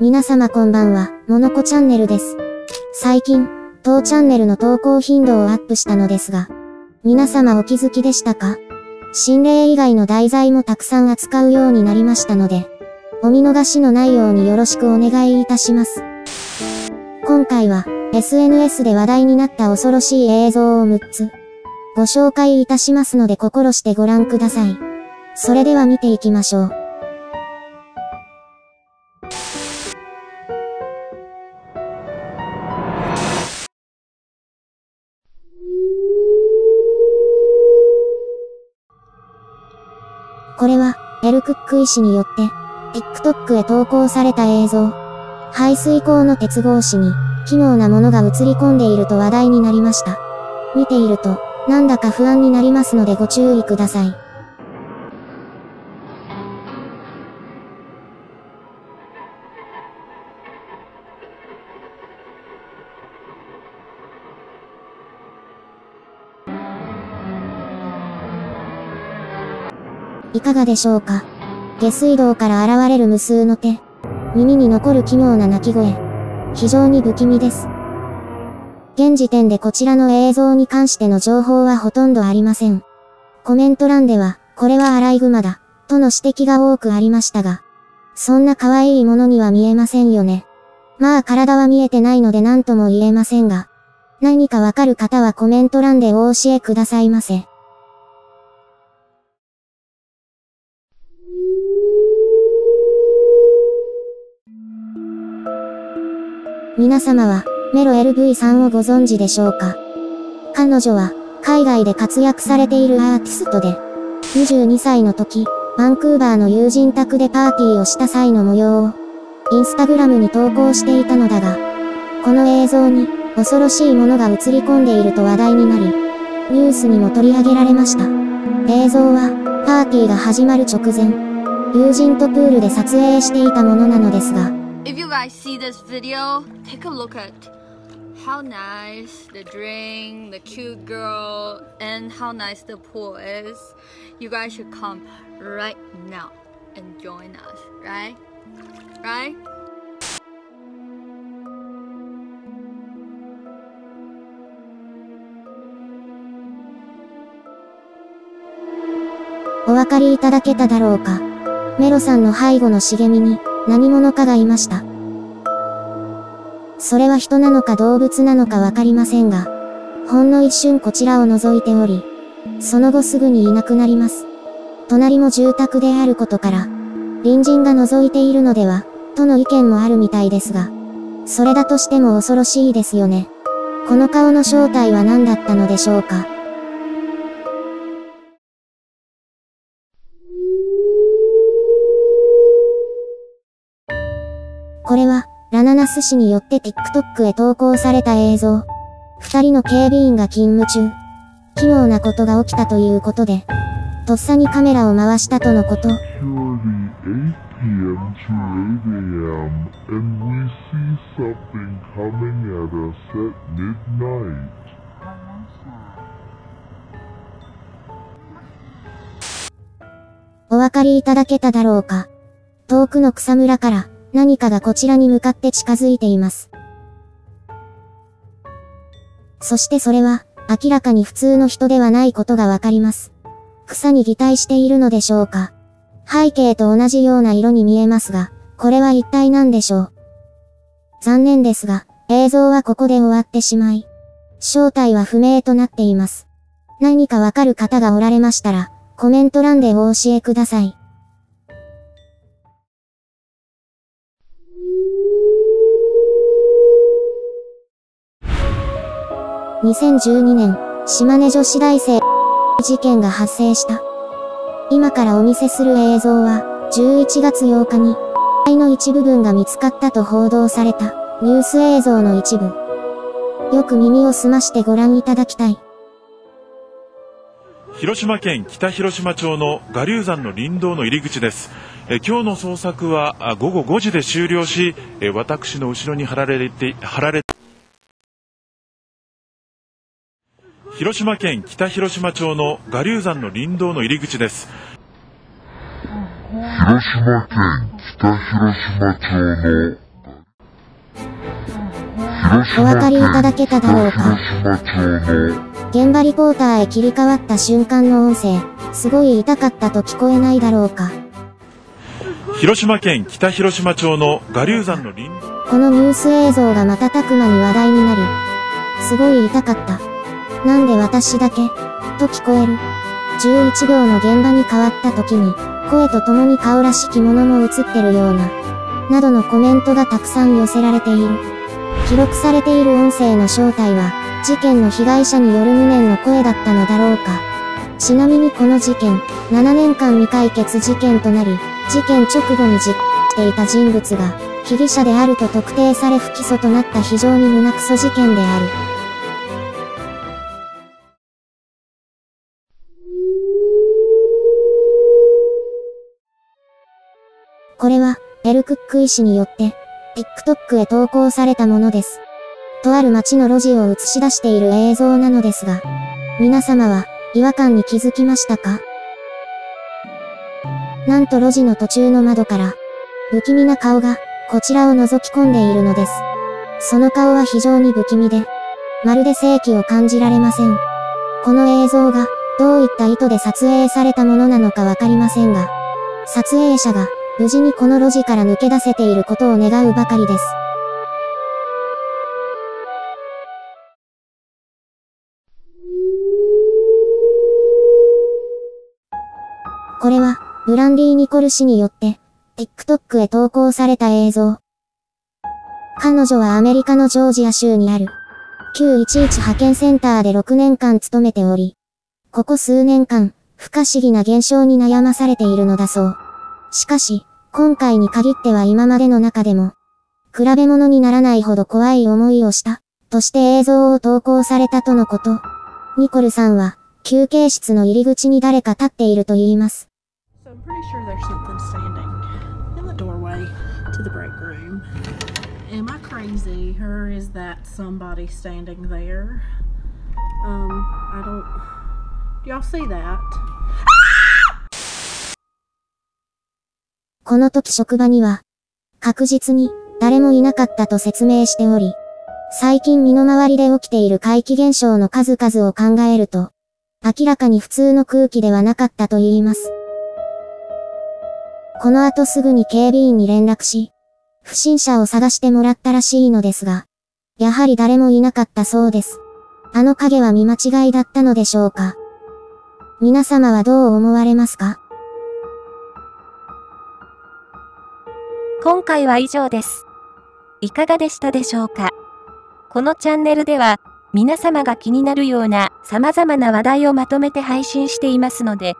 皆様こんばんは、ものこチャンネルです。最近、当チャンネルの投稿頻度をアップしたのですが、皆様お気づきでしたか？心霊以外の題材もたくさん扱うようになりましたので、お見逃しのないようによろしくお願いいたします。今回は、SNS で話題になった恐ろしい映像を6つ、ご紹介いたしますので心してご覧ください。それでは見ていきましょう。これは、エル・クック医師によって、TikTok へ投稿された映像。排水口の鉄格子に、奇妙なものが映り込んでいると話題になりました。見ていると、なんだか不安になりますのでご注意ください。いかがでしょうか。下水道から現れる無数の手。耳に残る奇妙な鳴き声。非常に不気味です。現時点でこちらの映像に関しての情報はほとんどありません。コメント欄では、これはアライグマだ、との指摘が多くありましたが、そんな可愛いものには見えませんよね。まあ体は見えてないので何とも言えませんが、何かわかる方はコメント欄でお教えくださいませ。皆様は、メロ LV さんをご存知でしょうか？彼女は、海外で活躍されているアーティストで、22歳の時、バンクーバーの友人宅でパーティーをした際の模様を、インスタグラムに投稿していたのだが、この映像に、恐ろしいものが映り込んでいると話題になり、ニュースにも取り上げられました。映像は、パーティーが始まる直前、友人とプールで撮影していたものなのですが、If you guys see this video, take a look at how nice the drink, the cute girl, and how nice the pool is. You guys should come right now and join us, right? Right? お分かりいただけただろうか。メロさんの背後の茂みに何者かがいました。それは人なのか動物なのかわかりませんが、ほんの一瞬こちらを覗いており、その後すぐにいなくなります。隣も住宅であることから、隣人が覗いているのでは、との意見もあるみたいですが、それだとしても恐ろしいですよね。この顔の正体は何だったのでしょうか。これは、ラナナス氏によって TikTok へ投稿された映像。二人の警備員が勤務中、奇妙なことが起きたということで、とっさにカメラを回したとのこと。お分かりいただけただろうか。遠くの草むらから、何かがこちらに向かって近づいています。そしてそれは、明らかに普通の人ではないことがわかります。草に擬態しているのでしょうか。背景と同じような色に見えますが、これは一体何でしょう。残念ですが、映像はここで終わってしまい、正体は不明となっています。何かわかる方がおられましたら、コメント欄でお教えください。2012年、島根女子大生事件が発生した。今からお見せする映像は、11月8日に、遺体の一部分が見つかったと報道された、ニュース映像の一部。よく耳を澄ましてご覧いただきたい。広島県北広島町の臥龍山の林道の入り口です。今日の捜索は午後5時で終了し、私の後ろに貼られて広島県北広島町の臥龍山の林道の入り口です。広島県北広島町のお分かりいただけただろうか。現場リポーターへ切り替わった瞬間の音声、すごい痛かったと聞こえないだろうか。広島県北広島町の臥龍山の林。このニュース映像が瞬く間に話題になり、すごい痛かった。なんで私だけと聞こえる。11秒の現場に変わった時に、声とともに顔らしきものも映ってるような、などのコメントがたくさん寄せられている。記録されている音声の正体は、事件の被害者による無念の声だったのだろうか。ちなみにこの事件、7年間未解決事件となり、事件直後に実行していた人物が、被疑者であると特定され不起訴となった非常に胸クソ事件である。これは、エル・クック医師によって、TikTok へ投稿されたものです。とある街の路地を映し出している映像なのですが、皆様は、違和感に気づきましたか？なんと路地の途中の窓から、不気味な顔が、こちらを覗き込んでいるのです。その顔は非常に不気味で、まるで生気を感じられません。この映像が、どういった意図で撮影されたものなのかわかりませんが、撮影者が、無事にこの路地から抜け出せていることを願うばかりです。これは、ブランディ・ニコル氏によって、TikTok へ投稿された映像。彼女はアメリカのジョージア州にある、911派遣センターで6年間勤めており、ここ数年間、不可思議な現象に悩まされているのだそう。しかし、今回に限っては今までの中でも、比べ物にならないほど怖い思いをした、として映像を投稿されたとのこと。ニコルさんは、休憩室の入り口に誰か立っていると言います。この時職場には、確実に誰もいなかったと説明しており、最近身の回りで起きている怪奇現象の数々を考えると、明らかに普通の空気ではなかったと言います。この後すぐに警備員に連絡し、不審者を探してもらったらしいのですが、やはり誰もいなかったそうです。あの影は見間違いだったのでしょうか。皆様はどう思われますか？今回は以上です。いかがでしたでしょうか？このチャンネルでは、皆様が気になるような様々な話題をまとめて配信していますので、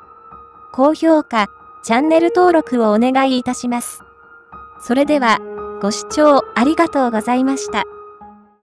高評価、チャンネル登録をお願いいたします。それでは、ご視聴ありがとうございました。